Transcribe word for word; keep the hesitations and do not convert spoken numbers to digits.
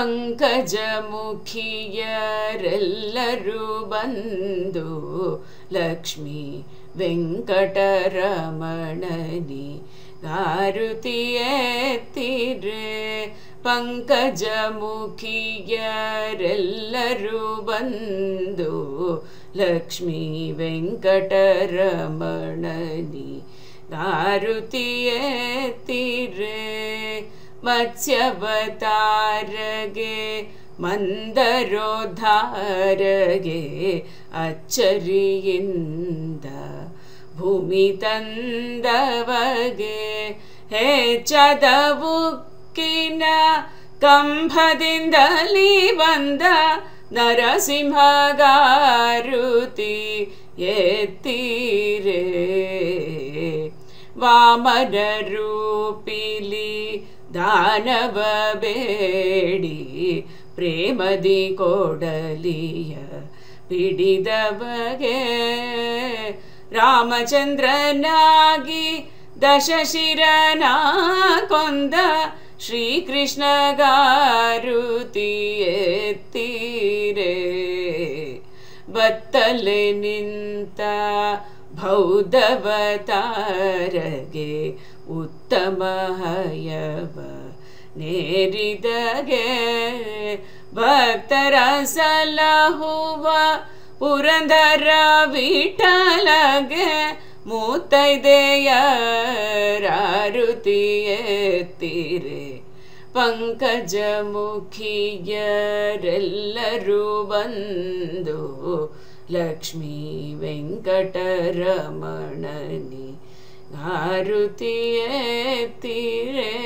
पंकज मुखियरेल्लरू बंदु लक्ष्मी वेंकटरमणनि गारुतियेत्तिरे पंकज मुखियरेल्लरू बंदु लक्ष्मी वेंकटरमणनि गारुतियेत्तिरे मत्स्यावतारगे मंदरोधारगे अच्चरियिंद भूमि तंदवगे हे चदबुक्किन कंभदिंदली बंद नरसिंहगारुति एत्तिरे वामन रूपिली दानव बेडी प्रेमदी कोडलिय पिडिदवगे रामचंद्रनागी दशशिरना कोंद श्रीकृष्ण गारुति एत्तिरे बत्तले निंता भौदवतारगे उत्तम हयव नेरिदगे भक्तर सलहुव पुरंदर विठलगे मुतैदेयरारुति एत्तिरे पंकज मुखियरेल्लरू बंदु लक्ष्मी वेंकटरमणनि गारुति एत्तिरे।